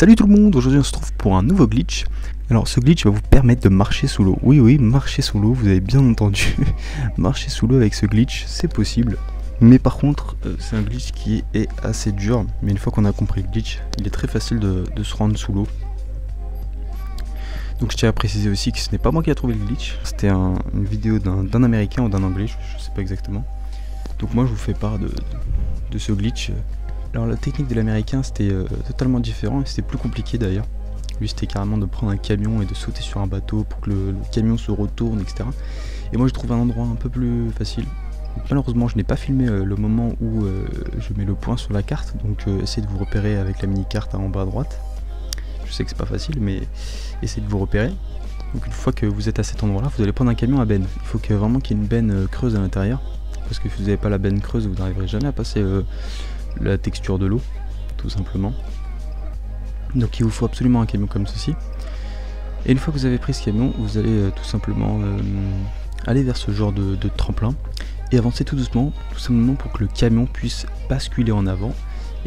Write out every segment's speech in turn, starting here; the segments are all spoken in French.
Salut tout le monde, aujourd'hui on se trouve pour un nouveau glitch. Alors ce glitch va vous permettre de marcher sous l'eau. Oui, marcher sous l'eau, vous avez bien entendu. Marcher sous l'eau avec ce glitch, c'est possible. Mais par contre, c'est un glitch qui est assez dur. Mais une fois qu'on a compris le glitch, il est très facile de se rendre sous l'eau. Donc je tiens à préciser aussi que ce n'est pas moi qui a trouvé le glitch. C'était une vidéo d'un américain ou d'un anglais, je sais pas exactement. Donc moi je vous fais part de ce glitch. Alors la technique de l'américain c'était totalement différent et c'était plus compliqué d'ailleurs. Lui c'était carrément de prendre un camion et de sauter sur un bateau pour que le camion se retourne, etc. Et moi je trouve un endroit un peu plus facile. Donc, malheureusement je n'ai pas filmé le moment où je mets le point sur la carte, donc essayez de vous repérer avec la mini-carte en bas à droite. Je sais que c'est pas facile mais essayez de vous repérer. Donc une fois que vous êtes à cet endroit là, vous allez prendre un camion à benne. Il faut que, vraiment qu'il y ait une benne creuse à l'intérieur. Parce que si vous n'avez pas la benne creuse, vous n'arriverez jamais à passer la texture de l'eau, tout simplement. Donc il vous faut absolument un camion comme ceci. Et une fois que vous avez pris ce camion, vous allez tout simplement aller vers ce genre de tremplin et avancer tout doucement, tout simplement pour que le camion puisse basculer en avant.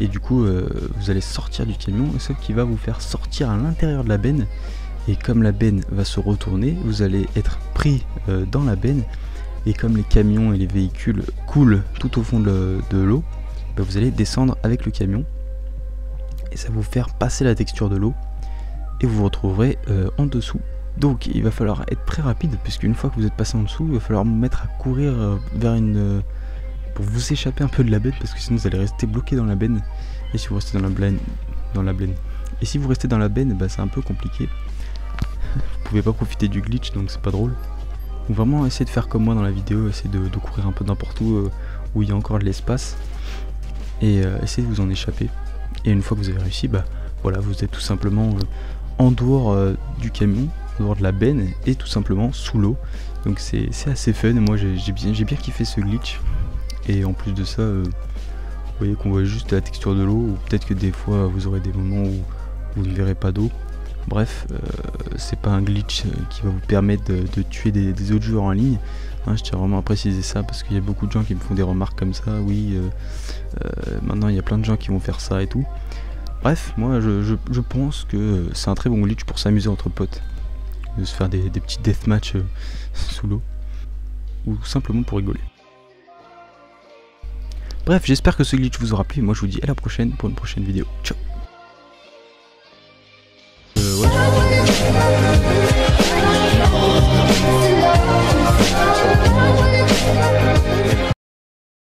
Et du coup, vous allez sortir du camion, sauf qu'il va vous faire sortir à l'intérieur de la benne. Et comme la benne va se retourner, vous allez être pris dans la benne. Et comme les camions et les véhicules coulent tout au fond de l'eau, bah vous allez descendre avec le camion et ça va vous faire passer la texture de l'eau et vous vous retrouverez en dessous. Donc il va falloir être très rapide puisqu'une fois que vous êtes passé en dessous, il va falloir vous mettre à courir vers pour vous échapper un peu de la benne, parce que sinon vous allez rester bloqué dans la benne. Et si vous restez dans la benne, bah c'est un peu compliqué. Vous pouvez pas profiter du glitch, donc c'est pas drôle. Donc vraiment essayez de faire comme moi dans la vidéo, essayez de courir un peu n'importe où il y a encore de l'espace et essayez de vous en échapper. Et une fois que vous avez réussi, bah voilà, vous êtes tout simplement en dehors du camion, en dehors de la benne et tout simplement sous l'eau. Donc c'est assez fun, moi j'ai bien kiffé ce glitch. Et en plus de ça, vous voyez qu'on voit juste la texture de l'eau, ou peut-être que des fois vous aurez des moments où vous ne verrez pas d'eau. Bref, c'est pas un glitch qui va vous permettre de tuer des autres joueurs en ligne, hein, je tiens vraiment à préciser ça parce qu'il y a beaucoup de gens qui me font des remarques comme ça, oui, maintenant il y a plein de gens qui vont faire ça et tout. Bref, moi je pense que c'est un très bon glitch pour s'amuser entre potes, de se faire des petits deathmatch sous l'eau, ou simplement pour rigoler. Bref, j'espère que ce glitch vous aura plu, moi je vous dis à la prochaine pour une prochaine vidéo, ciao.